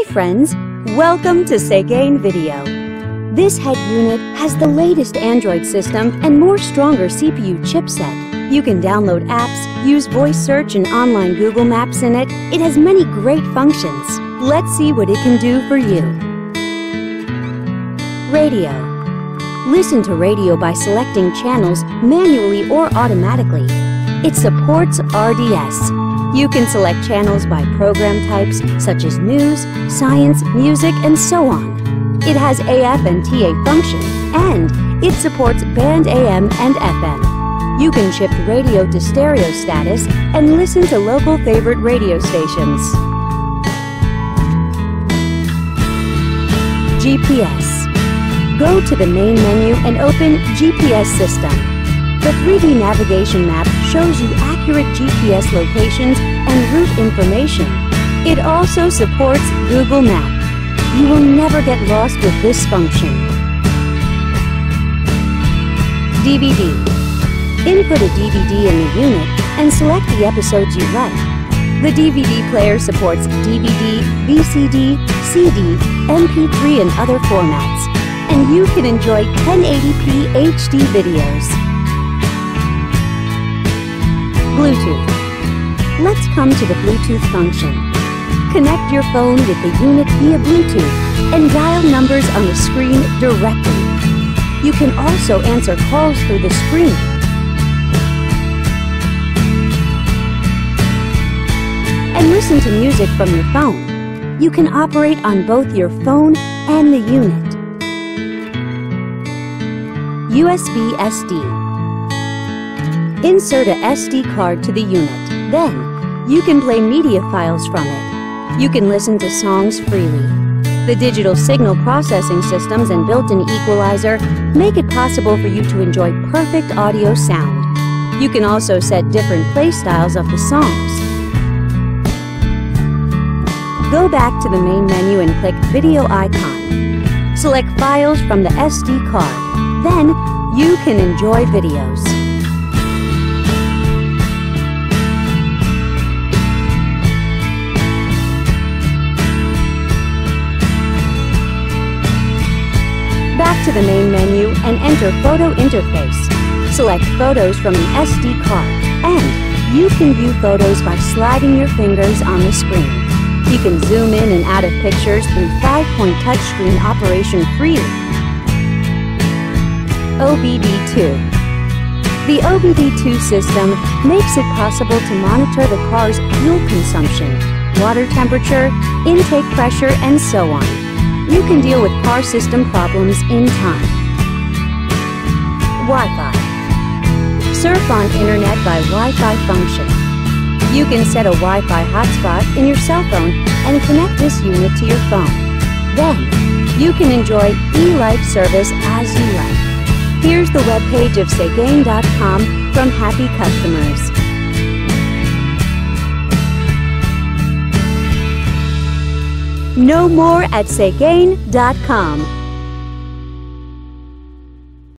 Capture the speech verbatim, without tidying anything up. Hi friends, welcome to Segain Video. This head unit has the latest Android system and more stronger C P U chipset. You can download apps, use voice search and online Google Maps in it. It has many great functions. Let's see what it can do for you. Radio. Listen to radio by selecting channels manually or automatically. It supports R D S. You can select channels by program types such as news, science, music, and so on. It has A F and T A function, and it supports band A M and F M. You can shift radio to stereo status and listen to local favorite radio stations. G P S. Go to the main menu and open G P S system. The three D Navigation Map shows you accurate G P S locations and route information. It also supports Google Maps. You will never get lost with this function. D V D. Input a D V D in the unit and select the episodes you like. The D V D player supports D V D, V C D, C D, M P three and other formats. And you can enjoy ten eighty p H D videos. Bluetooth. Let's come to the Bluetooth function. Connect your phone with the unit via Bluetooth and dial numbers on the screen directly. You can also answer calls through the screen. And listen to music from your phone. You can operate on both your phone and the unit. U S B S D. Insert a S D card to the unit. Then, you can play media files from it. You can listen to songs freely. The digital signal processing systems and built-in equalizer make it possible for you to enjoy perfect audio sound. You can also set different play styles of the songs. Go back to the main menu and click Video icon. Select files from the S D card. Then, you can enjoy videos. To the main menu and enter Photo Interface. Select photos from an S D card, and you can view photos by sliding your fingers on the screen. You can zoom in and out of pictures through five-point touchscreen operation freely. O B D two. The O B D two system makes it possible to monitor the car's fuel consumption, water temperature, intake pressure, and so on. You can deal with car system problems in time. Wi-Fi. Surf on internet by Wi-Fi function. You can set a Wi-Fi hotspot in your cell phone and connect this unit to your phone. Then, you can enjoy eLife service as you like. Here's the webpage of seicane dot com from happy customers. Know more at seicane dot com.